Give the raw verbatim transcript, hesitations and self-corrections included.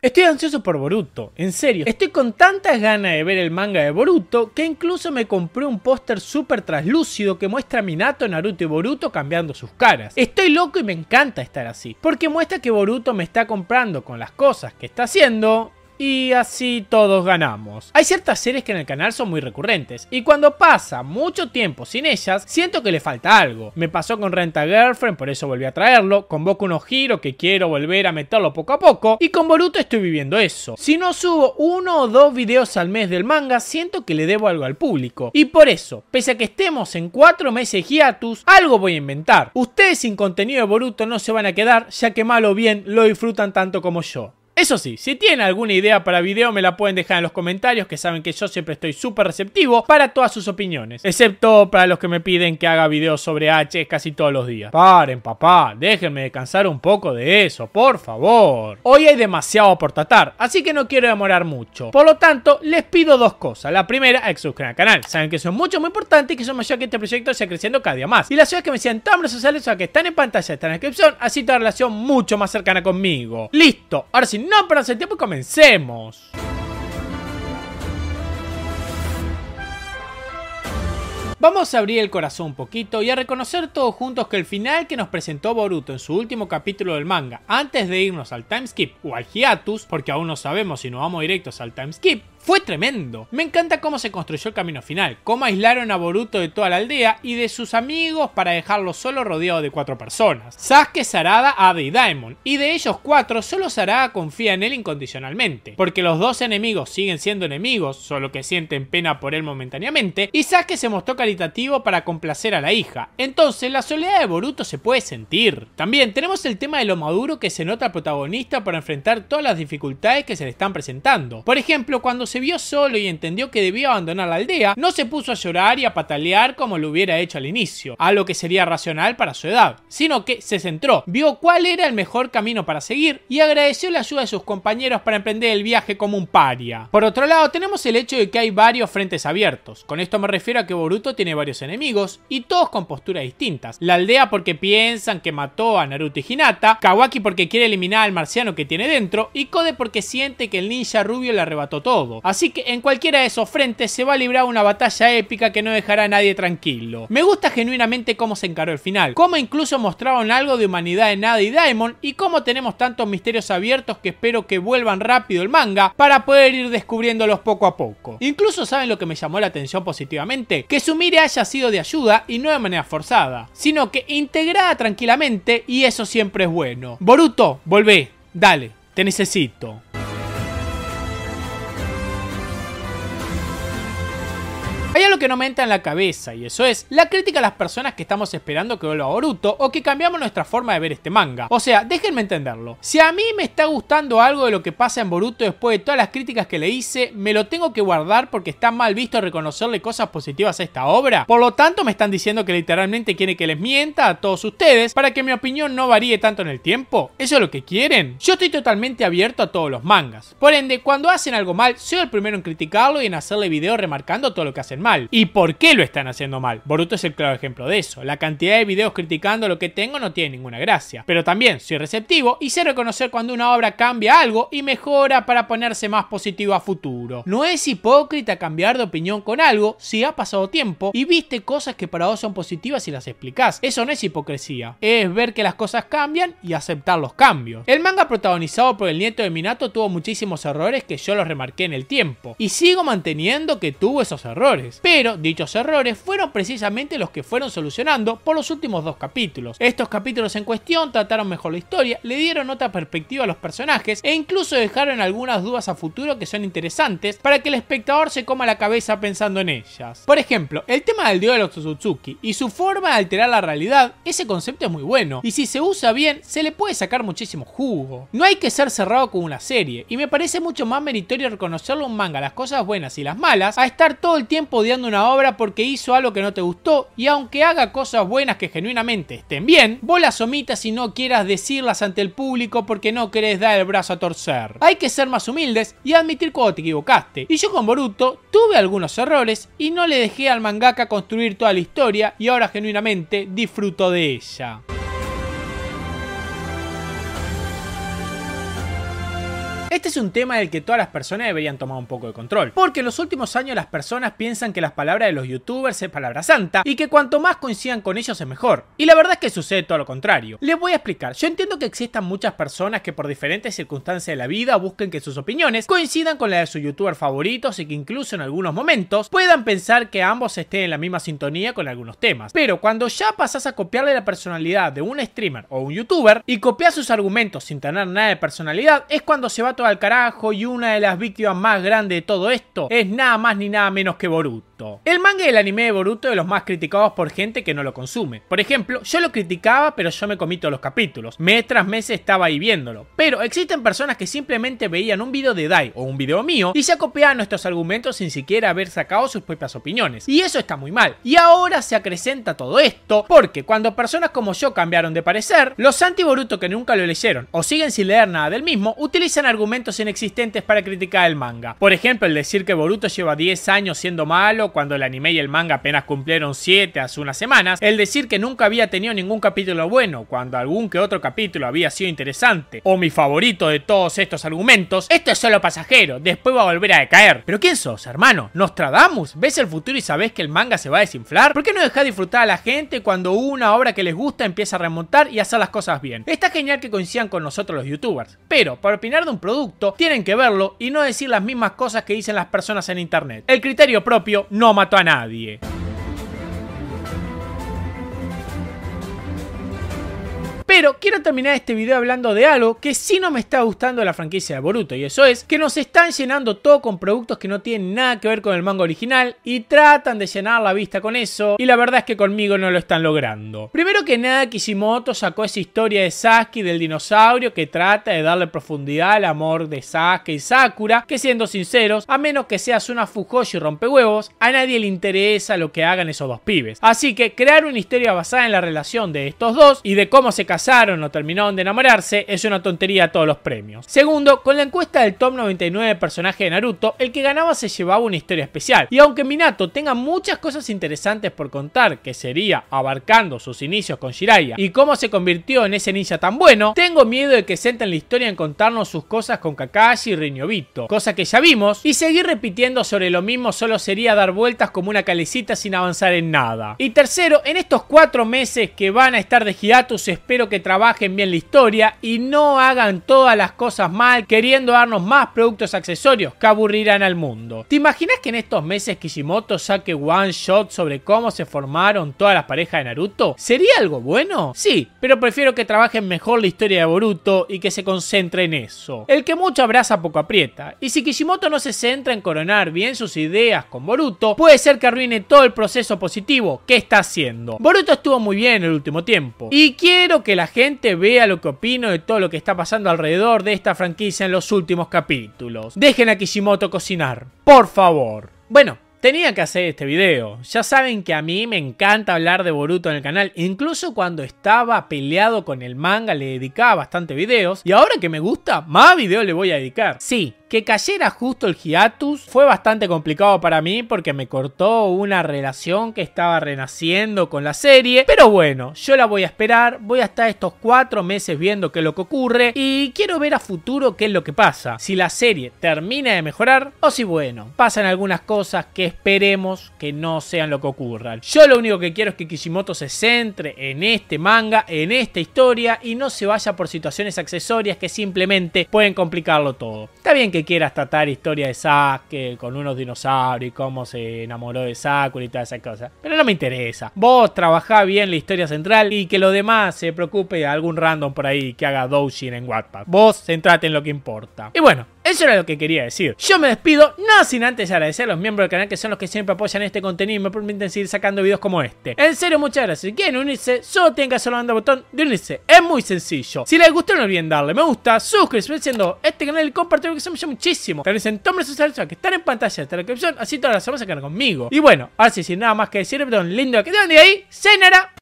Estoy ansioso por Boruto, en serio. Estoy con tantas ganas de ver el manga de Boruto que incluso me compré un póster súper traslúcido que muestra a Minato, Naruto y Boruto cambiando sus caras. Estoy loco y me encanta estar así, porque muestra que Boruto me está comprando con las cosas que está haciendo y así todos ganamos. Hay ciertas series que en el canal son muy recurrentes y cuando pasa mucho tiempo sin ellas siento que le falta algo. Me pasó con Rent a Girlfriend, por eso volví a traerlo, con Boku no Hero, que quiero volver a meterlo poco a poco, y con Boruto estoy viviendo eso. Si no subo uno o dos videos al mes del manga siento que le debo algo al público, y por eso, pese a que estemos en cuatro meses hiatus, algo voy a inventar. Ustedes sin contenido de Boruto no se van a quedar, ya que mal o bien lo disfrutan tanto como yo. Eso sí, si tienen alguna idea para video me la pueden dejar en los comentarios, que saben que yo siempre estoy súper receptivo para todas sus opiniones. Excepto para los que me piden que haga videos sobre H casi todos los días. Paren, papá, déjenme descansar un poco de eso, por favor. Hoy hay demasiado por tratar, así que no quiero demorar mucho. Por lo tanto, les pido dos cosas. La primera, es que suscriban al canal. Saben que eso es mucho, muy importante y que eso me ayuda a que este proyecto sea creciendo cada día más. Y la segunda es que me sigan todas las redes sociales, o que están en pantalla, están en la descripción, así toda relación mucho más cercana conmigo. Listo, ahora sí. No perdamos el tiempo y comencemos. Vamos a abrir el corazón un poquito y a reconocer todos juntos que el final que nos presentó Boruto en su último capítulo del manga, antes de irnos al timeskip o al hiatus, porque aún no sabemos si nos vamos directos al timeskip, fue tremendo. Me encanta cómo se construyó el camino final, cómo aislaron a Boruto de toda la aldea y de sus amigos para dejarlo solo rodeado de cuatro personas: Sasuke, Sarada, Eida y Daemon. Y de ellos cuatro, solo Sarada confía en él incondicionalmente, porque los dos enemigos siguen siendo enemigos, solo que sienten pena por él momentáneamente, y Sasuke se mostró caritativo para complacer a la hija. Entonces la soledad de Boruto se puede sentir. También tenemos el tema de lo maduro que se nota al protagonista para enfrentar todas las dificultades que se le están presentando. Por ejemplo, cuando se vio solo y entendió que debía abandonar la aldea, no se puso a llorar y a patalear como lo hubiera hecho al inicio, a lo que sería racional para su edad, sino que se centró, vio cuál era el mejor camino para seguir y agradeció la ayuda de sus compañeros para emprender el viaje como un paria. Por otro lado, tenemos el hecho de que hay varios frentes abiertos. Con esto me refiero a que Boruto tiene varios enemigos y todos con posturas distintas: la aldea porque piensan que mató a Naruto y Hinata, Kawaki porque quiere eliminar al marciano que tiene dentro y Code porque siente que el ninja rubio le arrebató todo. Así que en cualquiera de esos frentes se va a librar una batalla épica que no dejará a nadie tranquilo. Me gusta genuinamente cómo se encaró el final, cómo incluso mostraron algo de humanidad en Eida y Daemon y cómo tenemos tantos misterios abiertos que espero que vuelvan rápido el manga para poder ir descubriéndolos poco a poco. Incluso, ¿saben lo que me llamó la atención positivamente? Que Sumire haya sido de ayuda y no de manera forzada, sino que integrada tranquilamente, y eso siempre es bueno. Boruto, volvé, dale, te necesito. Hay algo que no me entra en la cabeza y eso es la crítica a las personas que estamos esperando que vuelva a Boruto o que cambiamos nuestra forma de ver este manga. O sea, déjenme entenderlo. Si a mí me está gustando algo de lo que pasa en Boruto después de todas las críticas que le hice, me lo tengo que guardar porque está mal visto reconocerle cosas positivas a esta obra. Por lo tanto, me están diciendo que literalmente quieren que les mienta a todos ustedes para que mi opinión no varíe tanto en el tiempo. ¿Eso es lo que quieren? Yo estoy totalmente abierto a todos los mangas. Por ende, cuando hacen algo mal, soy el primero en criticarlo y en hacerle video remarcando todo lo que hacen mal. ¿Y por qué lo están haciendo mal? Boruto es el claro ejemplo de eso. La cantidad de videos criticando lo que tengo no tiene ninguna gracia. Pero también soy receptivo y sé reconocer cuando una obra cambia algo y mejora para ponerse más positivo a futuro. No es hipócrita cambiar de opinión con algo si ha pasado tiempo y viste cosas que para vos son positivas y las explicás. Eso no es hipocresía. Es ver que las cosas cambian y aceptar los cambios. El manga protagonizado por el nieto de Minato tuvo muchísimos errores que yo los remarqué en el tiempo. Y sigo manteniendo que tuvo esos errores. Pero dichos errores fueron precisamente los que fueron solucionando por los últimos dos capítulos. Estos capítulos en cuestión trataron mejor la historia, le dieron otra perspectiva a los personajes e incluso dejaron algunas dudas a futuro que son interesantes para que el espectador se coma la cabeza pensando en ellas. Por ejemplo, el tema del dios de los Suzuki y su forma de alterar la realidad, ese concepto es muy bueno y si se usa bien se le puede sacar muchísimo jugo. No hay que ser cerrado con una serie y me parece mucho más meritorio reconocerle a un manga las cosas buenas y las malas a estar todo el tiempo odiando una obra porque hizo algo que no te gustó, y aunque haga cosas buenas que genuinamente estén bien, vos las omitas y no quieras decirlas ante el público porque no querés dar el brazo a torcer. Hay que ser más humildes y admitir cuando te equivocaste, y yo con Boruto tuve algunos errores y no le dejé al mangaka construir toda la historia y ahora genuinamente disfruto de ella. Este es un tema del que todas las personas deberían tomar un poco de control, porque en los últimos años las personas piensan que las palabras de los youtubers es palabra santa y que cuanto más coincidan con ellos es mejor. Y la verdad es que sucede todo lo contrario. Les voy a explicar. Yo entiendo que existan muchas personas que por diferentes circunstancias de la vida busquen que sus opiniones coincidan con las de sus youtubers favoritos y que incluso en algunos momentos puedan pensar que ambos estén en la misma sintonía con algunos temas. Pero cuando ya pasas a copiarle la personalidad de un streamer o un youtuber y copias sus argumentos sin tener nada de personalidad, es cuando se va todo al carajo, y una de las víctimas más grandes de todo esto es nada más ni nada menos que Boruto. El manga y el anime de Boruto es de los más criticados por gente que no lo consume. Por ejemplo, yo lo criticaba, pero yo me comí todos los capítulos. Mes tras mes estaba ahí viéndolo. Pero existen personas que simplemente veían un video de Dai o un video mío y ya copiaban nuestros argumentos sin siquiera haber sacado sus propias opiniones. Y eso está muy mal. Y ahora se acrecenta todo esto porque cuando personas como yo cambiaron de parecer, los anti-Boruto que nunca lo leyeron o siguen sin leer nada del mismo, utilizan argumentos inexistentes para criticar el manga. Por ejemplo, el decir que Boruto lleva diez años siendo malo cuando el anime y el manga apenas cumplieron siete hace unas semanas. El decir que nunca había tenido ningún capítulo bueno cuando algún que otro capítulo había sido interesante. O mi favorito de todos estos argumentos: esto es solo pasajero, después va a volver a decaer. ¿Pero quién sos, hermano? ¿Nostradamus? ¿Ves el futuro y sabés que el manga se va a desinflar? ¿Por qué no dejás disfrutar a la gente cuando una obra que les gusta empieza a remontar y a hacer las cosas bien? Está genial que coincidan con nosotros los youtubers, pero para opinar de un producto tienen que verlo y no decir las mismas cosas que dicen las personas en internet. El criterio propio no mató a nadie. Pero quiero terminar este video hablando de algo que sí no me está gustando de la franquicia de Boruto, y eso es que nos están llenando todo con productos que no tienen nada que ver con el manga original y tratan de llenar la vista con eso, y la verdad es que conmigo no lo están logrando. Primero que nada, Kishimoto sacó esa historia de Sasuke y del dinosaurio que trata de darle profundidad al amor de Sasuke y Sakura, que siendo sinceros, a menos que seas una Fujoshi y rompehuevos, a nadie le interesa lo que hagan esos dos pibes. Así que crear una historia basada en la relación de estos dos y de cómo se casaron o terminaron de enamorarse es una tontería a todos los premios. Segundo, con la encuesta del top noventa y nueve de personaje de Naruto, el que ganaba se llevaba una historia especial, y aunque Minato tenga muchas cosas interesantes por contar, que sería abarcando sus inicios con Jiraiya y cómo se convirtió en ese ninja tan bueno, tengo miedo de que centren la historia en contarnos sus cosas con Kakashi y Riñobito, cosa que ya vimos, y seguir repitiendo sobre lo mismo solo sería dar vueltas como una calecita sin avanzar en nada. Y tercero, en estos cuatro meses que van a estar de hiatus, espero que trabajen bien la historia y no hagan todas las cosas mal queriendo darnos más productos accesorios que aburrirán al mundo. ¿Te imaginas que en estos meses Kishimoto saque one shot sobre cómo se formaron todas las parejas de Naruto? ¿Sería algo bueno? Sí, pero prefiero que trabajen mejor la historia de Boruto y que se concentre en eso. El que mucho abraza poco aprieta, y si Kishimoto no se centra en coronar bien sus ideas con Boruto, puede ser que arruine todo el proceso positivo que está haciendo. Boruto estuvo muy bien el último tiempo y quiero que la gente vea lo que opino de todo lo que está pasando alrededor de esta franquicia en los últimos capítulos. Dejen a Kishimoto cocinar, por favor. Bueno, tenía que hacer este video. Ya saben que a mí me encanta hablar de Boruto en el canal. Incluso cuando estaba peleado con el manga le dedicaba bastante videos. Y ahora que me gusta, más videos le voy a dedicar. Sí, que cayera justo el hiatus fue bastante complicado para mí porque me cortó una relación que estaba renaciendo con la serie. Pero bueno, yo la voy a esperar. Voy a estar estos cuatro meses viendo qué es lo que ocurre. Y quiero ver a futuro qué es lo que pasa. Si la serie termina de mejorar o si, bueno, pasan algunas cosas que esperemos que no sean lo que ocurran. Yo lo único que quiero es que Kishimoto se centre en este manga, en esta historia, y no se vaya por situaciones accesorias que simplemente pueden complicarlo todo. Está bien que que quieras tratar historia de Sasuke con unos dinosaurios y cómo se enamoró de Sakura y todas esas cosas, pero no me interesa. Vos trabajá bien la historia central y que lo demás se preocupe a algún random por ahí que haga doujin en Wattpad. Vos centrate en lo que importa. Y bueno, eso era lo que quería decir. Yo me despido, no sin antes agradecer a los miembros del canal que son los que siempre apoyan este contenido y me permiten seguir sacando videos como este. En serio, muchas gracias. Si quieren unirse, solo tienen que hacerlo dando el botón de unirse. Es muy sencillo. Si les gustó, no olviden darle me gusta, suscribirse haciendo este canal y compartirlo, que se me llama muchísimo. También se entomen sus que están en pantalla hasta la descripción, así todas las semanas se quedan conmigo. Y bueno, ahora sí, sin nada más que decir, pero un lindo que tengan de ahí. Cenara.